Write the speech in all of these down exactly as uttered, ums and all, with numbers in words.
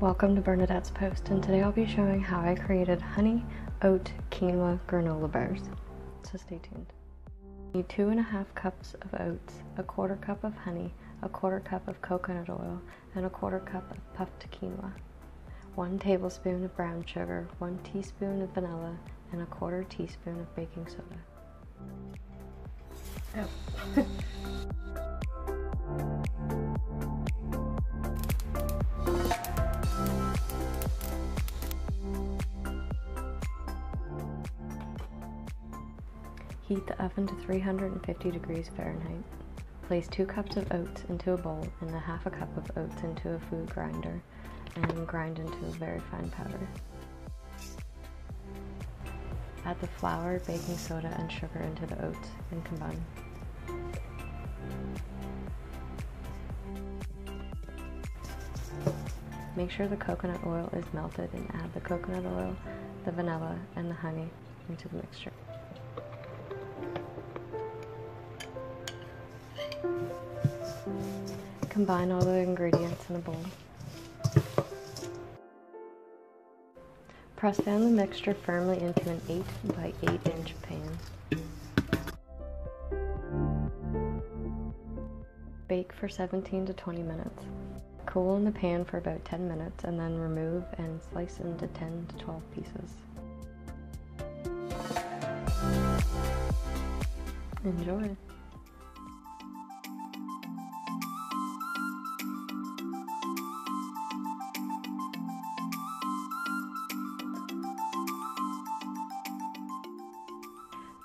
Welcome to Bernadette's Post, and today I'll be showing how I created honey, oat, quinoa granola bars, so stay tuned. You need two and a half cups of oats, a quarter cup of honey, a quarter cup of coconut oil, and a quarter cup of puffed quinoa, one tablespoon of brown sugar, one teaspoon of vanilla, and a quarter teaspoon of baking soda. Oh. Heat the oven to three hundred fifty degrees Fahrenheit. Place two cups of oats into a bowl and a half a cup of oats into a food grinder and grind into a very fine powder. Add the flour, baking soda, and sugar into the oats and combine. Make sure the coconut oil is melted and add the coconut oil, the vanilla, and the honey into the mixture. Combine all the ingredients in a bowl. Press down the mixture firmly into an eight by eight inch pan. Bake for seventeen to twenty minutes. Cool in the pan for about ten minutes and then remove and slice into ten to twelve pieces. Enjoy!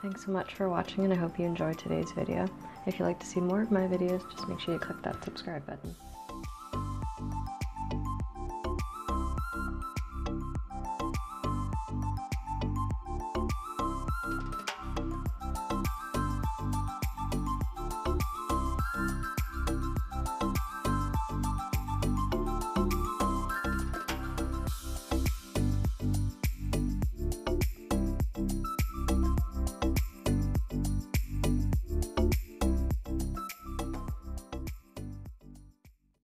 Thanks so much for watching, and I hope you enjoyed today's video. If you'd like to see more of my videos, just make sure you click that subscribe button.